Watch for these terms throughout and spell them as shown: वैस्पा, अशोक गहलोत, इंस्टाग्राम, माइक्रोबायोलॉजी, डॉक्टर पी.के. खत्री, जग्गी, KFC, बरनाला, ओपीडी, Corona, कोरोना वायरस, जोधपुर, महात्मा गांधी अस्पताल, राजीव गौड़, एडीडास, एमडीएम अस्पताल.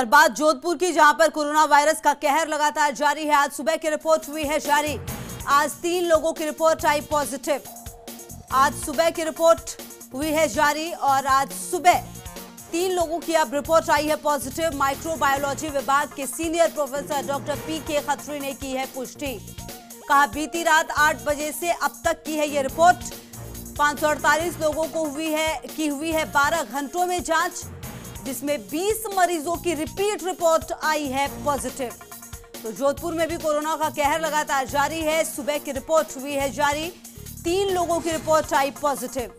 और बात जोधपुर की, जहां पर कोरोना वायरस का कहर लगातार जारी है। आज सुबह की रिपोर्ट हुई है जारी, आज 3 लोगों की रिपोर्ट आई पॉजिटिव। आज सुबह की रिपोर्ट हुई है जारी और आज सुबह 3 लोगों की अब रिपोर्ट आई है पॉजिटिव। माइक्रोबायोलॉजी विभाग के senior professor डॉक्टर पी.के. खत्री ने की है पुष्टि। कहा बीती रात 8 बजे से अब तक की है ये रिपोर्ट। 548 लोगों को हुई है 12 घंटों में जांच, जिसमें 20 मरीजों की रिपीट रिपोर्ट आई है पॉजिटिव। तो जोधपुर में भी कोरोना का कहर लगातार जारी है। सुबह की रिपोर्ट हुई है जारी, 3 लोगों की रिपोर्ट आई पॉजिटिव।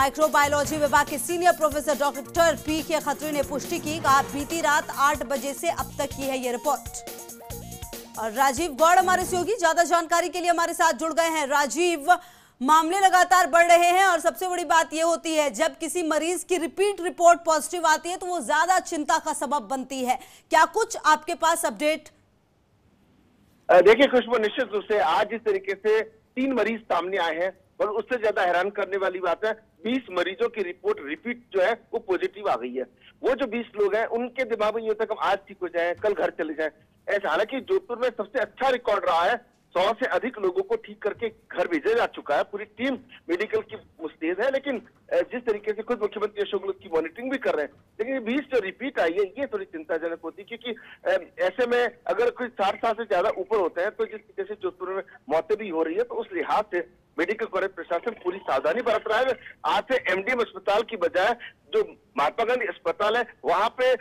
माइक्रोबायोलॉजी विभाग के senior professor डॉक्टर पी.के. खत्री ने पुष्टि की। कहा बीती रात 8 बजे से अब तक की है ये रिपोर्ट। और राजीव गौड़ हमारे सहयोगी ज्यादा जानकारी के लिए हमारे साथ जुड़ गए हैं। राजीव, मामले लगातार बढ़ रहे हैं और सबसे बड़ी बात यह होती है जब किसी मरीज की रिपीट रिपोर्ट पॉजिटिव आती है तो वो ज्यादा चिंता का सबब बनती है। क्या कुछ आपके पास अपडेट? देखिए खुशबू, निश्चित रूप से आज इस तरीके से 3 मरीज सामने आए हैं और उससे ज्यादा हैरान करने वाली बात है 20 मरीजों की रिपोर्ट रिपीट जो है वो पॉजिटिव आ गई है। वो जो 20 लोग हैं उनके दिमाग में ये होता है कि हम आज ठीक हो जाए, कल घर चले जाए, ऐसा। हालांकि जोधपुर में सबसे अच्छा रिकॉर्ड रहा है, 100 से अधिक लोगों को ठीक करके घर भेजा जा चुका है। पूरी टीम मेडिकल की मुस्तैद है, लेकिन जिस तरीके से खुद मुख्यमंत्री अशोक गहलोत की मॉनिटरिंग भी कर रहे हैं, लेकिन 20 जो रिपीट आई है ये थोड़ी चिंताजनक होती है, क्योंकि ऐसे में अगर कोई 60 साल से ज्यादा ऊपर होते हैं तो जिस वजह से जोधपुर में मौतें भी हो रही है, तो उस लिहाज से मेडिकल कॉलेज प्रशासन पूरी सावधानी बरत रहा है। आज से एमडीएम अस्पताल की बजाय जो महात्मा गांधी अस्पताल है वहां पे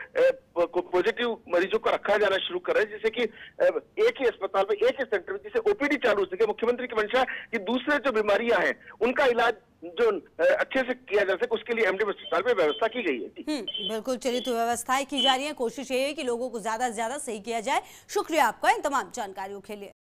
पॉजिटिव मरीजों को रखा जाना शुरू कर रहे हैं, जिससे कि एक ही अस्पताल में एक ही सेंटर में जिसे ओपीडी चालू हो सके। मुख्यमंत्री की मंशा कि दूसरे जो बीमारियां हैं उनका इलाज जो अच्छे से किया जा सके, उसके लिए एमडीएम अस्पताल में व्यवस्था की गई है। बिल्कुल, चलिए तो व्यवस्थाएं की जा रही है। कोशिश यही है कि लोगों को ज्यादा से ज्यादा सही किया जाए। शुक्रिया आपका इन तमाम जानकारियों के लिए।